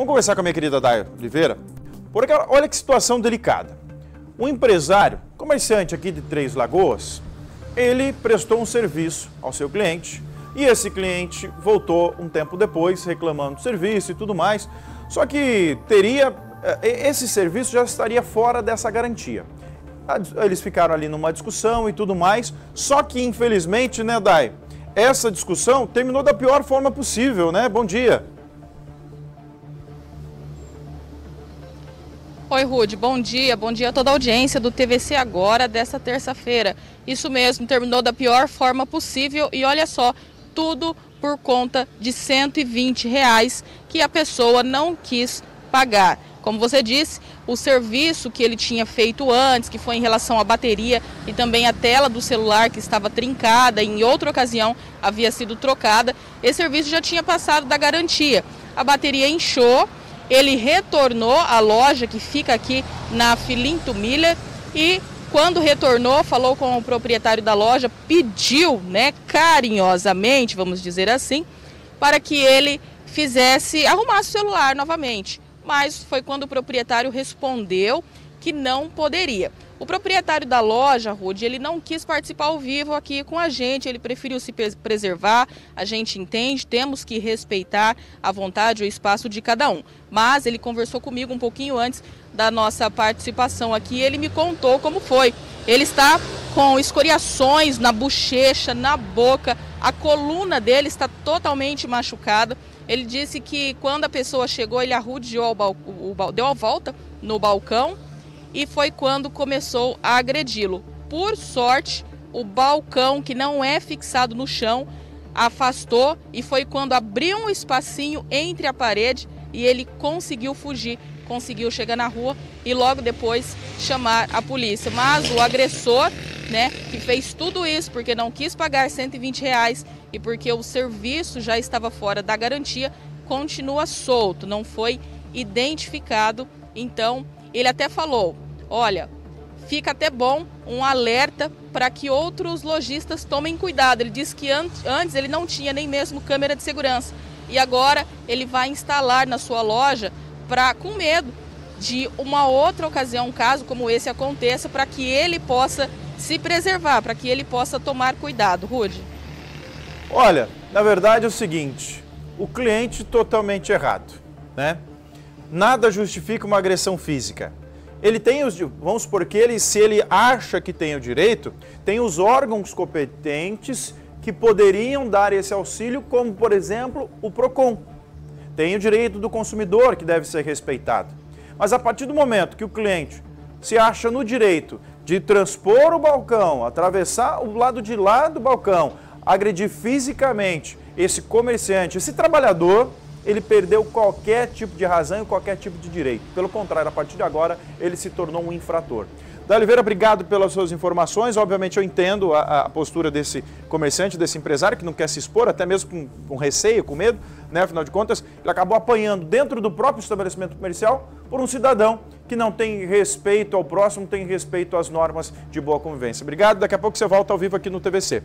Vamos conversar com a minha querida Day Oliveira. Porque olha que situação delicada. Um empresário, comerciante aqui de Três Lagoas, ele prestou um serviço ao seu cliente e esse cliente voltou um tempo depois reclamando do serviço e tudo mais, só que esse serviço já estaria fora dessa garantia. Eles ficaram ali numa discussão e tudo mais, só que infelizmente, né, Day, essa discussão terminou da pior forma possível, né? Bom dia. Oi, Rude, bom dia a toda a audiência do TVC Agora dessa terça-feira. Isso mesmo, terminou da pior forma possível e olha só, tudo por conta de R$ 120 que a pessoa não quis pagar. Como você disse, o serviço que ele tinha feito antes, que foi em relação à bateria e também a tela do celular que estava trincada, e em outra ocasião havia sido trocada, esse serviço já tinha passado da garantia. A bateria inchou, ele retornou à loja que fica aqui na Filinto Miller e quando retornou, falou com o proprietário da loja, pediu, né, carinhosamente, vamos dizer assim, para que ele arrumasse o celular novamente. Mas foi quando o proprietário respondeu que não poderia. O proprietário da loja, Rude, ele não quis participar ao vivo aqui com a gente, ele preferiu se preservar, a gente entende, temos que respeitar a vontade e o espaço de cada um. Mas ele conversou comigo um pouquinho antes da nossa participação aqui, ele me contou como foi. Ele está com escoriações na bochecha, na boca, a coluna dele está totalmente machucada. Ele disse que quando a pessoa chegou, ele arrodeou, deu a volta no balcão, e foi quando começou a agredi-lo. Por sorte, o balcão, que não é fixado no chão, afastou e foi quando abriu um espacinho entre a parede e ele conseguiu fugir, conseguiu chegar na rua e logo depois chamar a polícia. Mas o agressor, né, que fez tudo isso porque não quis pagar R$ 120 e porque o serviço já estava fora da garantia, continua solto, não foi identificado. Então, ele até falou, olha, fica até bom um alerta para que outros lojistas tomem cuidado. Ele disse que antes ele não tinha nem mesmo câmera de segurança e agora ele vai instalar na sua loja com medo de uma outra ocasião, um caso como esse aconteça, para que ele possa se preservar, para que ele possa tomar cuidado. Rude? Olha, na verdade é o seguinte, o cliente totalmente errado, né? Nada justifica uma agressão física. Ele tem os, vamos supor que ele, se ele acha que tem o direito, tem os órgãos competentes que poderiam dar esse auxílio, como por exemplo o PROCON. Tem o direito do consumidor que deve ser respeitado. Mas a partir do momento que o cliente se acha no direito de transpor o balcão, atravessar o lado de lá do balcão, agredir fisicamente esse comerciante, esse trabalhador, ele perdeu qualquer tipo de razão e qualquer tipo de direito. Pelo contrário, a partir de agora, ele se tornou um infrator. Day Oliveira, obrigado pelas suas informações. Obviamente, eu entendo a postura desse comerciante, desse empresário, que não quer se expor, até mesmo com receio, com medo, né? Afinal de contas, ele acabou apanhando dentro do próprio estabelecimento comercial por um cidadão que não tem respeito ao próximo, tem respeito às normas de boa convivência. Obrigado. Daqui a pouco você volta ao vivo aqui no TVC.